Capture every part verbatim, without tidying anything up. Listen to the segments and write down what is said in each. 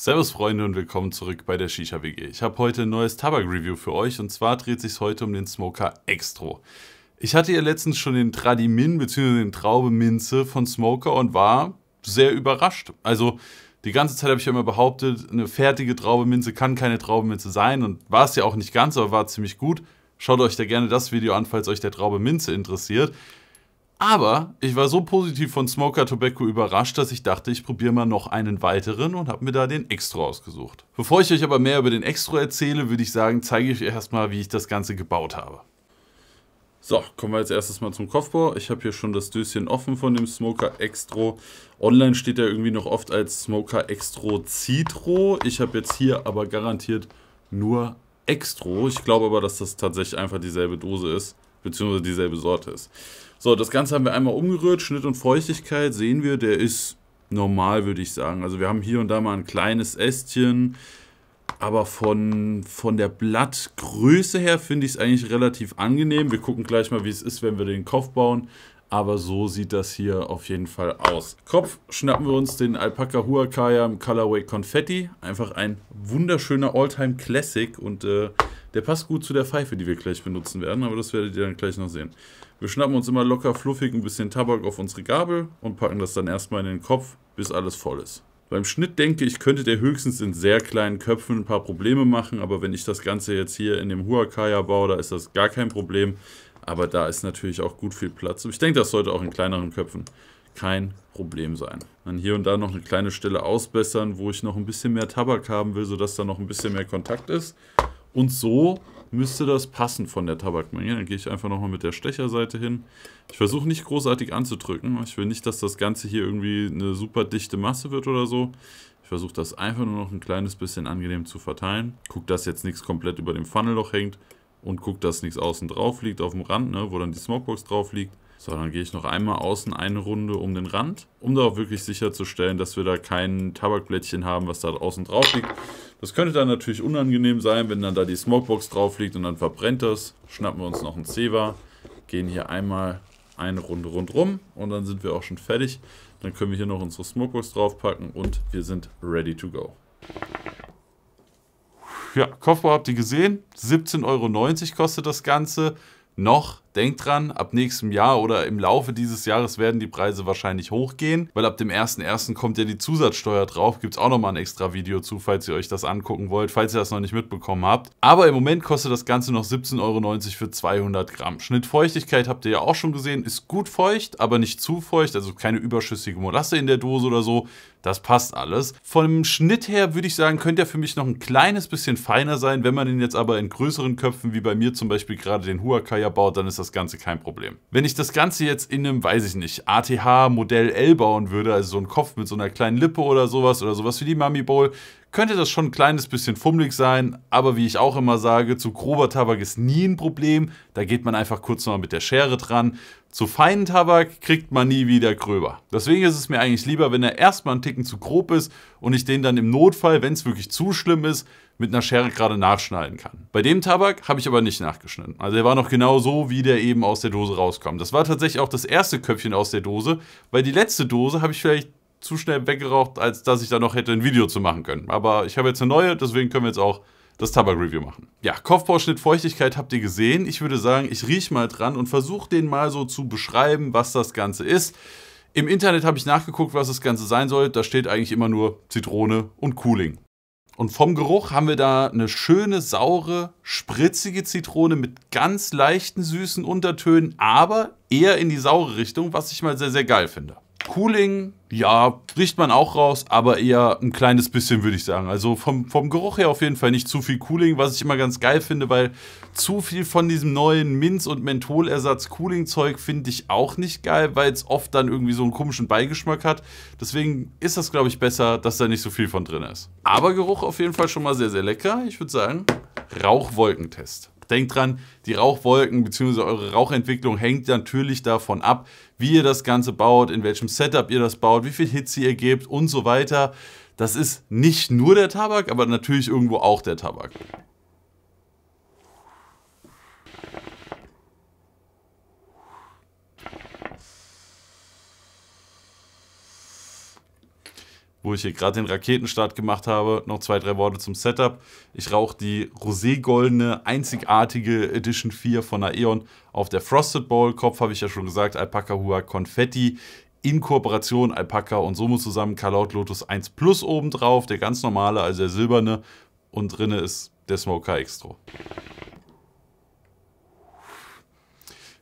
Servus Freunde und willkommen zurück bei der Shisha W G. Ich habe heute ein neues Tabak-Review für euch und zwar dreht sich heute um den Smokah Extro. Ich hatte ja letztens schon den Tradimin bzw. den Traubeminze von Smokah und war sehr überrascht. Also die ganze Zeit habe ich ja immer behauptet, eine fertige Traubeminze kann keine Traubeminze sein und war es ja auch nicht ganz, aber war ziemlich gut. Schaut euch da gerne das Video an, falls euch der Traubeminze interessiert. Aber ich war so positiv von Smokah Tobacco überrascht, dass ich dachte, ich probiere mal noch einen weiteren und habe mir da den Extro ausgesucht. Bevor ich euch aber mehr über den Extro erzähle, würde ich sagen, zeige ich euch erstmal, wie ich das Ganze gebaut habe. So, kommen wir als erstes mal zum Kopfbau. Ich habe hier schon das Döschen offen von dem Smokah Extro. Online steht er irgendwie noch oft als Smokah Extro Citro. Ich habe jetzt hier aber garantiert nur Extro. Ich glaube aber, dass das tatsächlich einfach dieselbe Dose ist, beziehungsweise dieselbe Sorte ist. So, das Ganze haben wir einmal umgerührt. Schnitt und Feuchtigkeit sehen wir, der ist normal, würde ich sagen. Also wir haben hier und da mal ein kleines Ästchen, aber von, von der Blattgröße her finde ich es eigentlich relativ angenehm. Wir gucken gleich mal, wie es ist, wenn wir den Kopf bauen, aber so sieht das hier auf jeden Fall aus. Kopf schnappen wir uns den Alpaca Huacaya im Colorway Confetti. Einfach ein wunderschöner Alltime Classic und äh, der passt gut zu der Pfeife, die wir gleich benutzen werden, aber das werdet ihr dann gleich noch sehen. Wir schnappen uns immer locker fluffig ein bisschen Tabak auf unsere Gabel und packen das dann erstmal in den Kopf, bis alles voll ist. Beim Schnitt denke ich, könnte der höchstens in sehr kleinen Köpfen ein paar Probleme machen, aber wenn ich das Ganze jetzt hier in dem Huacaya baue, da ist das gar kein Problem, aber da ist natürlich auch gut viel Platz. Ich denke, das sollte auch in kleineren Köpfen kein Problem sein. Dann hier und da noch eine kleine Stelle ausbessern, wo ich noch ein bisschen mehr Tabak haben will, sodass da noch ein bisschen mehr Kontakt ist. Und so müsste das passen von der Tabakmenge. Dann gehe ich einfach nochmal mit der Stecherseite hin. Ich versuche nicht großartig anzudrücken. Ich will nicht, dass das Ganze hier irgendwie eine super dichte Masse wird oder so. Ich versuche das einfach nur noch ein kleines bisschen angenehm zu verteilen. Guck, dass jetzt nichts komplett über dem Funnelloch hängt. Und guck, dass nichts außen drauf liegt auf dem Rand, ne, wo dann die Smokebox drauf liegt. So, dann gehe ich noch einmal außen eine Runde um den Rand, um darauf wirklich sicherzustellen, dass wir da kein Tabakblättchen haben, was da außen drauf liegt. Das könnte dann natürlich unangenehm sein, wenn dann da die Smokebox drauf liegt und dann verbrennt das. Schnappen wir uns noch einen Zeva, gehen hier einmal eine Runde rundrum und dann sind wir auch schon fertig. Dann können wir hier noch unsere Smokebox draufpacken und wir sind ready to go. Ja, Kopfbau habt ihr gesehen, siebzehn Euro neunzig kostet das Ganze. Noch, denkt dran, ab nächstem Jahr oder im Laufe dieses Jahres werden die Preise wahrscheinlich hochgehen, weil ab dem ersten ersten kommt ja die Zusatzsteuer drauf. Gibt es auch nochmal ein extra Video zu, falls ihr euch das angucken wollt, falls ihr das noch nicht mitbekommen habt. Aber im Moment kostet das Ganze noch siebzehn Euro neunzig für zweihundert Gramm. Schnittfeuchtigkeit habt ihr ja auch schon gesehen, ist gut feucht, aber nicht zu feucht, also keine überschüssige Molasse in der Dose oder so. Das passt alles. Vom Schnitt her würde ich sagen, könnte er für mich noch ein kleines bisschen feiner sein. Wenn man ihn jetzt aber in größeren Köpfen, wie bei mir zum Beispiel gerade den Huacaya baut, dann ist das Ganze kein Problem. Wenn ich das Ganze jetzt in einem, weiß ich nicht, A T H-Modell L bauen würde, also so einen Kopf mit so einer kleinen Lippe oder sowas, oder sowas wie die Mummy Bowl, könnte das schon ein kleines bisschen fummelig sein, aber wie ich auch immer sage, zu grober Tabak ist nie ein Problem, da geht man einfach kurz nochmal mit der Schere dran. Zu feinen Tabak kriegt man nie wieder gröber. Deswegen ist es mir eigentlich lieber, wenn er erstmal einen Ticken zu grob ist und ich den dann im Notfall, wenn es wirklich zu schlimm ist, mit einer Schere gerade nachschneiden kann. Bei dem Tabak habe ich aber nicht nachgeschnitten. Also er war noch genau so, wie der eben aus der Dose rauskommt. Das war tatsächlich auch das erste Köpfchen aus der Dose, weil die letzte Dose habe ich vielleicht zu schnell weggeraucht, als dass ich da noch hätte ein Video zu machen können. Aber ich habe jetzt eine neue, deswegen können wir jetzt auch das Tabak-Review machen. Ja, Kopfbau, Schnitt, Feuchtigkeit habt ihr gesehen. Ich würde sagen, ich rieche mal dran und versuche den mal so zu beschreiben, was das Ganze ist. Im Internet habe ich nachgeguckt, was das Ganze sein soll. Da steht eigentlich immer nur Zitrone und Cooling. Und vom Geruch haben wir da eine schöne, saure, spritzige Zitrone mit ganz leichten, süßen Untertönen, aber eher in die saure Richtung, was ich mal sehr, sehr geil finde. Cooling, ja, riecht man auch raus, aber eher ein kleines bisschen, würde ich sagen. Also vom, vom Geruch her auf jeden Fall nicht zu viel Cooling, was ich immer ganz geil finde, weil zu viel von diesem neuen Minz- und Mentholersatz-Cooling-Zeug finde ich auch nicht geil, weil es oft dann irgendwie so einen komischen Beigeschmack hat. Deswegen ist das, glaube ich, besser, dass da nicht so viel von drin ist. Aber Geruch auf jeden Fall schon mal sehr, sehr lecker. Ich würde sagen, Rauchwolkentest. Denkt dran, die Rauchwolken bzw. eure Rauchentwicklung hängt natürlich davon ab, wie ihr das Ganze baut, in welchem Setup ihr das baut, wie viel Hitze ihr gebt und so weiter. Das ist nicht nur der Tabak, aber natürlich irgendwo auch der Tabak. wo ich hier gerade den Raketenstart gemacht habe. Noch zwei, drei Worte zum Setup. Ich rauche die roségoldene, einzigartige Edition vier von Aeon auf der Frosted Ball. Kopf habe ich ja schon gesagt, Alpaca Huacaya Confetti. In Kooperation Alpaca und Somo zusammen Kaloud Lotus eins Plus obendrauf. Der ganz normale, also der silberne. Und drinne ist der Smokah Extro.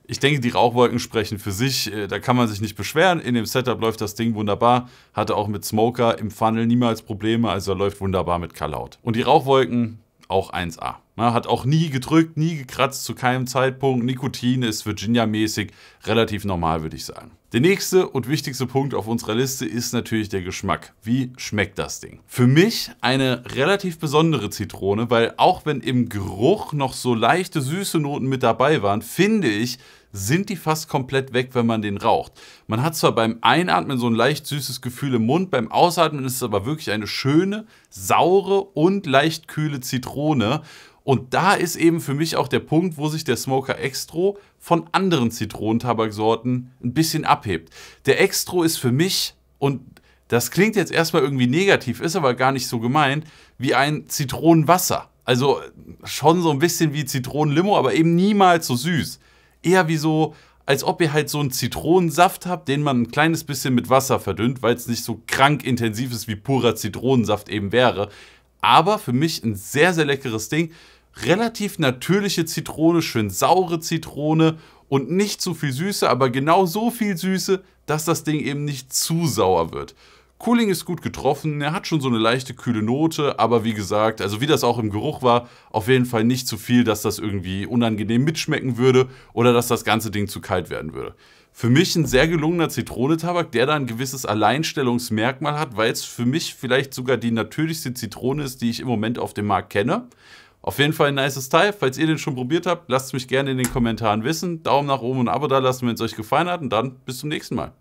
Ich denke, die Rauchwolken sprechen für sich, da kann man sich nicht beschweren. In dem Setup läuft das Ding wunderbar, hatte auch mit Smokah im Funnel niemals Probleme, also läuft wunderbar mit Kaloud. Und die Rauchwolken auch eins A. Na, hat auch nie gedrückt, nie gekratzt, zu keinem Zeitpunkt. Nikotin ist Virginia-mäßig relativ normal, würde ich sagen. Der nächste und wichtigste Punkt auf unserer Liste ist natürlich der Geschmack. Wie schmeckt das Ding? Für mich eine relativ besondere Zitrone, weil auch wenn im Geruch noch so leichte süße Noten mit dabei waren, finde ich, sind die fast komplett weg, wenn man den raucht. Man hat zwar beim Einatmen so ein leicht süßes Gefühl im Mund, beim Ausatmen ist es aber wirklich eine schöne, saure und leicht kühle Zitrone. Und da ist eben für mich auch der Punkt, wo sich der Smokah Extro von anderen Zitronentabaksorten ein bisschen abhebt. Der Extro ist für mich, und das klingt jetzt erstmal irgendwie negativ, ist aber gar nicht so gemeint, wie ein Zitronenwasser. Also schon so ein bisschen wie Zitronenlimo, aber eben niemals so süß. Eher wie so, als ob ihr halt so einen Zitronensaft habt, den man ein kleines bisschen mit Wasser verdünnt, weil es nicht so krank intensiv ist, wie purer Zitronensaft eben wäre. Aber für mich ein sehr, sehr leckeres Ding. Relativ natürliche Zitrone, schön saure Zitrone und nicht zu viel Süße, aber genau so viel Süße, dass das Ding eben nicht zu sauer wird. Cooling ist gut getroffen, er hat schon so eine leichte kühle Note, aber wie gesagt, also wie das auch im Geruch war, auf jeden Fall nicht zu viel, dass das irgendwie unangenehm mitschmecken würde oder dass das ganze Ding zu kalt werden würde. Für mich ein sehr gelungener Zitronentabak, der da ein gewisses Alleinstellungsmerkmal hat, weil es für mich vielleicht sogar die natürlichste Zitrone ist, die ich im Moment auf dem Markt kenne. Auf jeden Fall ein nices Teil. Falls ihr den schon probiert habt, lasst es mich gerne in den Kommentaren wissen. Daumen nach oben und ein Abo da lassen, wenn es euch gefallen hat, und dann bis zum nächsten Mal.